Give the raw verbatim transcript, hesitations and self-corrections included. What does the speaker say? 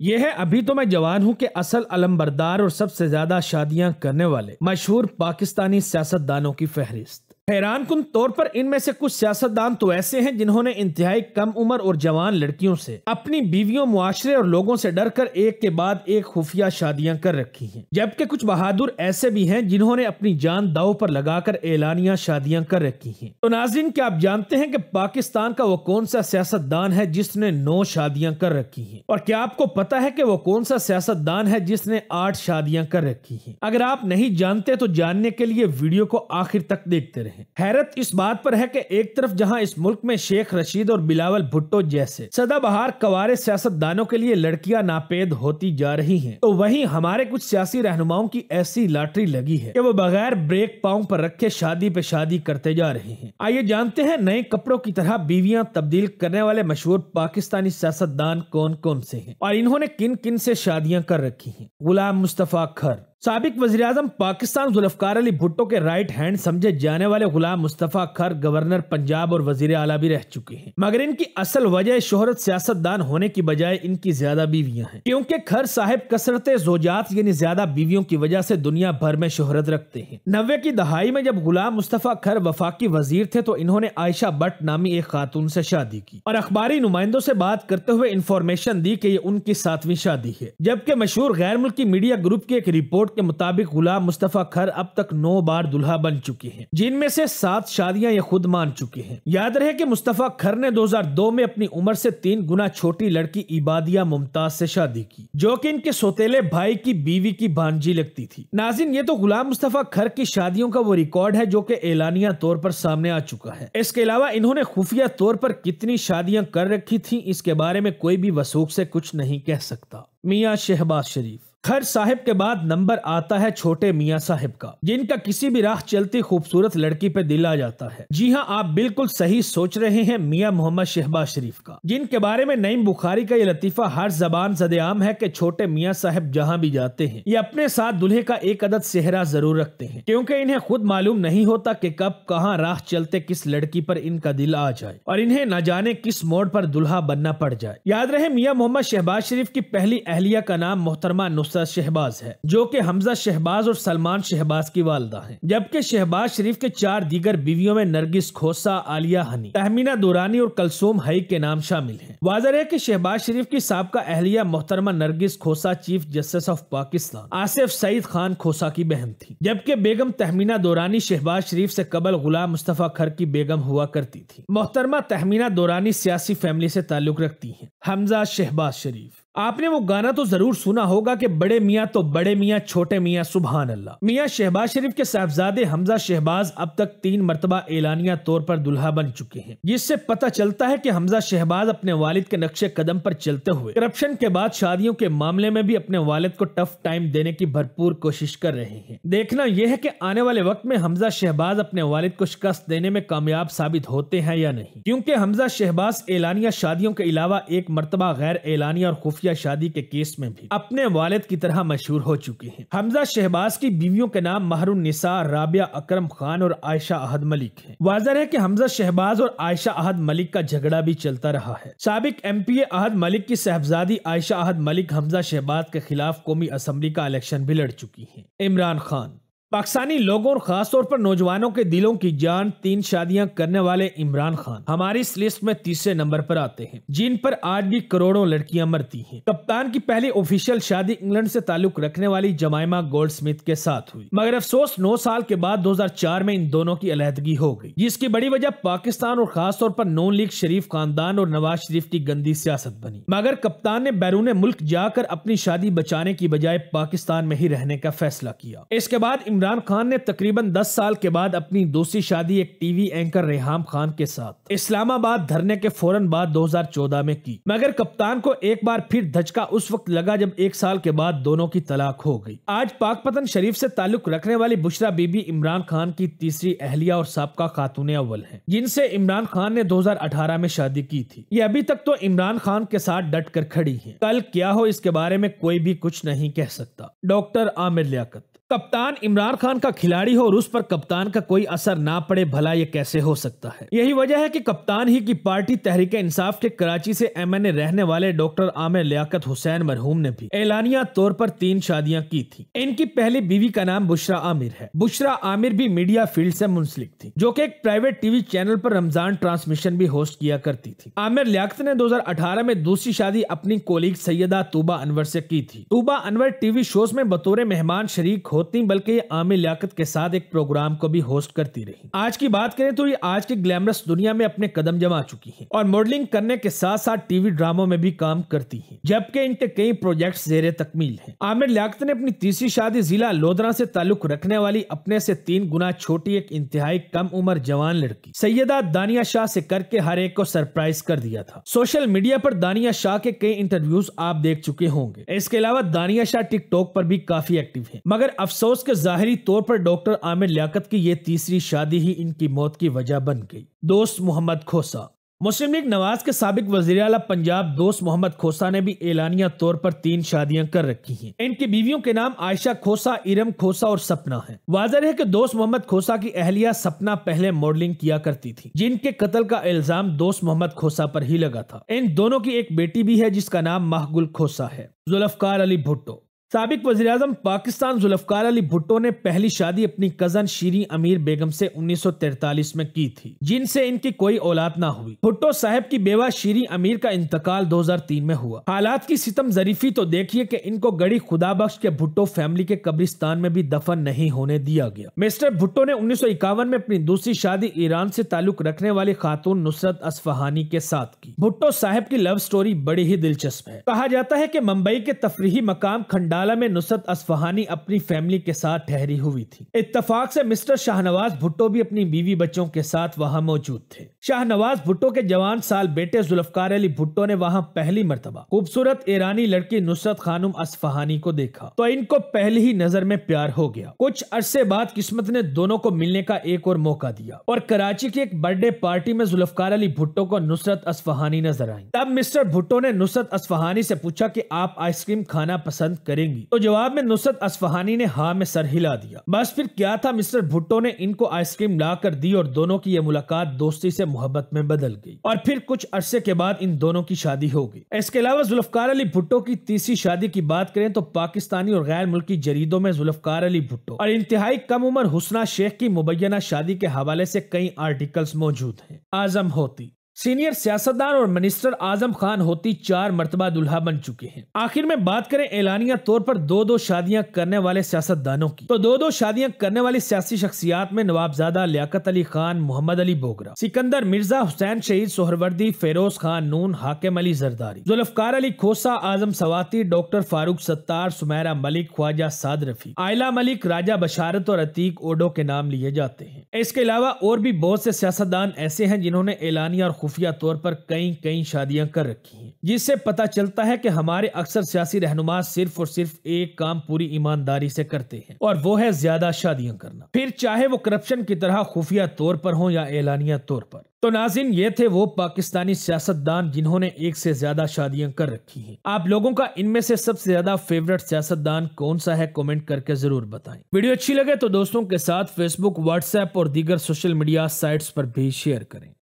यह है अभी तो मैं जवान हूँ के असल अलमबरदार और सबसे ज्यादा शादियां करने वाले मशहूर पाकिस्तानी सियासतदानों की फहरिस्त। हैरान कुन तौर पर इनमें से कुछ सियासतदान तो ऐसे हैं जिन्होंने इंतहाई कम उम्र और जवान लड़कियों से, अपनी बीवियों, मुआशरे और लोगों से डरकर एक के बाद एक खुफिया शादियां कर रखी हैं, जबकि कुछ बहादुर ऐसे भी हैं जिन्होंने अपनी जान दाव पर लगाकर एलानिया शादियां कर रखी हैं। तो नाज़रीन, क्या आप जानते हैं कि पाकिस्तान का वो कौन सा सियासतदान है जिसने नौ शादियां कर रखी है, और क्या आपको पता है कि वो कौन सा सियासतदान है जिसने आठ शादियां कर रखी है? अगर आप नहीं जानते तो जानने के लिए वीडियो को आखिर तक देखते रहे। हैरत इस बात पर है कि एक तरफ जहां इस मुल्क में शेख रशीद और बिलावल भुट्टो जैसे सदाबहार कवारे सियासतदानों के लिए लड़कियां नापेद होती जा रही हैं, तो वहीं हमारे कुछ सियासी रहनुमाओं की ऐसी लॉटरी लगी है कि वो बगैर ब्रेक पांव पर रखे शादी पे शादी करते जा रहे हैं। आइए जानते हैं नए कपड़ों की तरह बीवियां तब्दील करने वाले मशहूर पाकिस्तानी सियासतदान कौन कौन से हैं और इन्होंने किन किन से शादियां कर रखी हैं। गुलाम मुस्तफा खर। साबिक वज़ीर-ए-आज़म पाकिस्तान जुल्फ़िकार अली भुट्टो के राइट हैंड समझे जाने वाले गुलाम मुस्तफ़ा खर गवर्नर पंजाब और वज़ीर आला भी रह चुके हैं, मगर इनकी असल वजह शोहरत सियासतदान होने की बजाय इनकी ज्यादा बीवियां हैं, क्योंकि खर साहब कसरत ज़ौजात यानी ज्यादा बीवियों की वजह से दुनिया भर में शोहरत रखते हैं। नब्बे की दहाई में जब गुलाम मुस्तफ़ा खर वफाकी वजीर थे तो इन्होंने आयशा भट्ट नामी एक खातून से शादी की और अखबारी नुमाइंदों से बात करते हुए इंफॉर्मेशन दी कि ये उनकी सातवीं शादी है, जबकि मशहूर गैर मुल्की मीडिया ग्रुप की एक रिपोर्ट के मुताबिक गुलाम मुस्तफ़ा खर अब तक नौ बार दुल्हा बन चुके हैं, जिनमें से सात शादियां ये खुद मान चुके हैं। याद रहे कि मुस्तफ़ा खर ने दो हज़ार दो में अपनी उम्र से तीन गुना छोटी लड़की इबादिया मुमताज से शादी की, जो कि इनके सौतेले भाई की बीवी की भांजी लगती थी। नाज़रीन, ये तो गुलाम मुस्तफ़ा खर की शादियों का वो रिकॉर्ड है जो की एलानिया तौर पर सामने आ चुका है। इसके अलावा इन्होंने खुफिया तौर पर कितनी शादियां कर रखी थी इसके बारे में कोई भी वसूख से कुछ नहीं कह सकता। मियां शहबाज शरीफ। खर साहब के बाद नंबर आता है छोटे मियां साहब का, जिनका किसी भी राह चलती खूबसूरत लड़की पे दिल आ जाता है। जी हां, आप बिल्कुल सही सोच रहे हैं, मियां मोहम्मद शहबाज शरीफ का, जिनके बारे में नईम बुखारी का ये लतीफा हर जबान ज़दे आम है कि छोटे मियां साहब जहां भी जाते हैं ये अपने साथ दुल्हे का एक अदद सेहरा जरूर रखते हैं, क्योंकि इन्हें खुद मालूम नहीं होता कि कब कहाँ राह चलते किस लड़की पर इनका दिल आ जाए और इन्हें न जाने किस मोड़ पर दुल्हा बनना पड़ जाए। याद रहे, मियां मोहम्मद शहबाज शरीफ की पहली अहलिया का नाम मोहतरमा नुसरत शहबाज है, जो कि हमजा शहबाज और सलमान शहबाज की वालदा है, जबकि शहबाज शरीफ के चार दीगर बीवियों में नरगिस खोसा, आलिया हनी, तहमीना दुरानी और कलसूम हई के नाम शामिल हैं। वाज़ह है कि शहबाज शरीफ की साबका अहलिया मोहतरमा Nargis Khosa chief justice of Pakistan Asif Saeed Khan Khosa की बहन थी, जबकि बेगम तहमीना दुरानी शहबाज शरीफ से कबल गुलाम मुस्तफ़ा खर की बेगम हुआ करती थी। मोहतरमा तहमीना दुरानी सियासी फैमिली से ताल्लुक रखती है। हमजा शहबाज शरीफ। आपने वो गाना तो जरूर सुना होगा कि बड़े मियाँ तो बड़े मियाँ छोटे मियाँ सुभान अल्लाह। मियाँ शहबाज शरीफ के साहबजादे हमजा शहबाज अब तक तीन मरतबा एलानिया तौर पर दुल्हा बन चुके हैं, जिससे पता चलता है कि हमजा शहबाज अपने वालिद के नक्शे कदम पर चलते हुए करप्शन के बाद शादियों के मामले में भी अपने वालिद को टफ टाइम देने की भरपूर कोशिश कर रहे हैं। देखना यह है कि आने वाले वक्त में हमजा शहबाज अपने वालिद को शिकस्त देने में कामयाब साबित होते हैं या नहीं, क्योंकि हमजा शहबाज एलानिया शादियों के अलावा एक मरतबा गैर एलानिया और खुफिया शादी के केस में भी अपने वालिद की तरह मशहूर हो चुके हैं। हमजा शहबाज की बीवियों के नाम महरून निसार, राबिया अकरम खान और आयशा अहद मलिक है। वाज़ह है कि हमजा शहबाज और आयशा अहद मलिक का झगड़ा भी चलता रहा है। साबिक एमपीए अहद मलिक की साहबजादी आयशा अहद मलिक हमजा शहबाज के खिलाफ कौमी असम्बली का इलेक्शन भी लड़ चुकी है। इमरान खान। पाकिस्तानी लोगों और खासतौर पर नौजवानों के दिलों की जान तीन शादियां करने वाले इमरान खान हमारी इस लिस्ट में तीसरे नंबर पर आते हैं, जिन पर आज भी करोड़ों लड़कियां मरती हैं। कप्तान की पहली ऑफिशियल शादी इंग्लैंड से ताल्लुक रखने वाली जमाइमा गोल्डस्मिथ के साथ हुई, मगर अफसोस नौ साल के बाद दो हज़ार चार में इन दोनों की अलहदगी हो गई, जिसकी बड़ी वजह पाकिस्तान और खासतौर पर नॉन लीग शरीफ खानदान और नवाज शरीफ की गंदी सियासत बनी। मगर कप्तान ने बैरून मुल्क जाकर अपनी शादी बचाने की बजाय पाकिस्तान में ही रहने का फैसला किया। इसके बाद इमरान खान ने तकरीबन दस साल के बाद अपनी दूसरी शादी एक टीवी एंकर रेहम खान के साथ इस्लामाबाद धरने के फौरन बाद दो हज़ार चौदह में की, मगर कप्तान को एक बार फिर धचका उस वक्त लगा जब एक साल के बाद दोनों की तलाक हो गई। आज पाक पतन शरीफ से ताल्लुक रखने वाली बुशरा बीबी इमरान खान की तीसरी अहलिया और साबका खातून अव्वल है, जिनसे इमरान खान ने दो हज़ार अठारह में शादी की थी। ये अभी तक तो इमरान खान के साथ डट कर खड़ी है, कल क्या हो इसके बारे में कोई भी कुछ नहीं कह सकता। डॉक्टर आमिर लियाकत। कप्तान इमरान खान का खिलाड़ी हो और उस पर कप्तान का कोई असर ना पड़े, भला ये कैसे हो सकता है। यही वजह है कि कप्तान ही की पार्टी तहरीक इंसाफ के कराची से एमएनए रहने वाले डॉक्टर आमिर लियाकत हुसैन मरहूम ने भी एलानिया तौर पर तीन शादियां की थी। इनकी पहली बीवी का नाम बुशरा आमिर है। बुशरा आमिर भी मीडिया फील्ड से मुंसलिक थी, जो की एक प्राइवेट टीवी चैनल पर रमजान ट्रांसमिशन भी होस्ट किया करती थी। आमिर लियाकत ने दो हजार अठारह में दूसरी शादी अपनी कोलीग सैयदा तूबा अनवर से की थी। तूबा अनवर टीवी शोज में बतौर मेहमान शरीक होती, बल्कि ये आमिर लियाकत के साथ एक प्रोग्राम को भी होस्ट करती रही। आज की बात करें तो ये आज की ग्लैमरस दुनिया में अपने कदम जमा चुकी है और मॉडलिंग करने के साथ साथ टीवी ड्रामों में भी काम करती है, जबकि इनके कई प्रोजेक्ट्स जेरे तकमील हैं। आमिर लियाकत ने अपनी तीसरी शादी जिला लोधरा से ताल्लुक रखने वाली अपने से तीन गुना छोटी एक इंतहाई कम उम्र जवान लड़की सैयदा दानिया शाह से करके हर एक को सरप्राइज कर दिया था। सोशल मीडिया पर दानिया शाह के कई इंटरव्यूज आप देख चुके होंगे। इसके अलावा दानिया शाह टिकटॉक पर भी काफी एक्टिव है। मगर अफसोस के जाहिरी तौर पर डॉक्टर आमिर लियाकत की ये तीसरी शादी ही इनकी मौत की वजह बन गई। दोस्त मोहम्मद खोसा। मुस्लिम लीग नवाज के साबिक वजीर आला पंजाब दोस्त मोहम्मद खोसा ने भी एलानिया तौर पर तीन शादियां कर रखी हैं। इनकी बीवियों के नाम आयशा खोसा, इरम खोसा और सपना है। वाजह है कि दोस्त मोहम्मद खोसा की अहलिया सपना पहले मॉडलिंग किया करती थी, जिनके कत्ल का इल्जाम दोस्त मोहम्मद खोसा पर ही लगा था। इन दोनों की एक बेटी भी है जिसका नाम महगुल खोसा है। जुल्फकार अली भुट्टो। साबिक वज़ीर आज़म पाकिस्तान जुल्फिकार अली भुट्टो ने पहली शादी अपनी कजन शेरी अमीर बेगम से उन्नीस सौ तैंतालीस में की थी, जिनसे इनकी कोई औलाद ना हुई। भुट्टो साहब की बेवा शेरी अमीर का इंतकाल दो हजार तीन में हुआ। हालात की सितम जरीफी तो देखिए कि इनको गड़ी खुदाबख्श के भुट्टो फैमिली के कब्रिस्तान में भी दफन नहीं होने दिया गया। मिस्टर भुट्टो ने उन्नीस सौ इक्यावन में अपनी दूसरी शादी ईरान से ताल्लुक रखने वाली खातून नुसरत असफहानी के साथ की। भुट्टो साहब की लव स्टोरी बड़ी ही दिलचस्प है। कहा जाता है कि मुंबई के तफरीही मकाम खंडा में नुसरत असफहानी अपनी फैमिली के साथ ठहरी हुई थी। इत्तफाक से मिस्टर शाहनवाज भुट्टो भी अपनी बीवी बच्चों के साथ वहां मौजूद थे। शाहनवाज भुट्टो के जवान साल बेटे जुल्फिकार अली भुट्टो ने वहां पहली मर्तबा खूबसूरत ईरानी लड़की नुसरत खानुम असफहानी को देखा तो इनको पहली ही नजर में प्यार हो गया। कुछ अरसे बाद किस्मत ने दोनों को मिलने का एक और मौका दिया और कराची की एक बर्थडे पार्टी में जुल्फिकार अली भुट्टो को नुसरत असफहानी नजर आई। तब मिस्टर भुट्टो ने नुसरत असफहानी से पूछा कि आप आइसक्रीम खाना पसंद करें तो जवाब में नुसरत असफहानी ने हाँ में सर हिला दिया। बस फिर क्या था, मिस्टर भुट्टो ने इनको आइसक्रीम ला कर दी और दोनों की ये मुलाकात दोस्ती से मोहब्बत में बदल गई और फिर कुछ अरसे के बाद इन दोनों की शादी हो गई। इसके अलावा जुल्फिकार अली भुट्टो की तीसरी शादी की बात करें तो पाकिस्तानी और गैर मुल्की जरीदों में जुल्फिकार अली भुट्टो और इंतहाई कम उम्र हुसना शेख की मुबैना शादी के हवाले से कई आर्टिकल्स मौजूद हैं। आजम होती। सीनियर सियासतदान और मिनिस्टर आजम खान होती चार मरतबा दुल्हा बन चुके हैं। आखिर में बात करें एलानिया तौर पर दो दो शादियां करने वाले सियासतदानों की तो दो दो शादियां करने वाली सियासी शख्सियात में नवाब ज़ादा लियाकत अली खान, मोहम्मद अली बोगरा, सिकंदर मिर्जा, हुसैन शहीद सुहरवर्दी, फेरोज खान नून, हाकिम अली जरदारी, जुल्फिकार अली खोसा, आजम सवाती, डॉक्टर फारूक सत्तार, सुमैरा मलिक, ख्वाजा साद रफी, आयला मलिक, राजा बशारत और अतीक ओडो के नाम लिए जाते हैं। इसके अलावा और भी बहुत से सियासतदान ऐसे हैं जिन्होंने एलानिया और खुफिया तौर पर कई कई शादियां कर रखी हैं, जिससे पता चलता है कि हमारे अक्सर सियासी रहनुमा सिर्फ और सिर्फ एक काम पूरी ईमानदारी से करते हैं और वो है ज्यादा शादियां करना, फिर चाहे वो करप्शन की तरह खुफिया तौर पर हो या एलानिया तौर पर। तो नाज़रीन, ये थे वो पाकिस्तानी सियासतदान जिन्होंने एक से ज्यादा शादियां कर रखी हैं। आप लोगों का इनमें से सबसे ज्यादा फेवरेट सियासतदान कौन सा है, कमेंट करके जरूर बताएं। वीडियो अच्छी लगे तो दोस्तों के साथ फेसबुक, व्हाट्सएप और दीगर सोशल मीडिया साइट्स पर भी शेयर करें।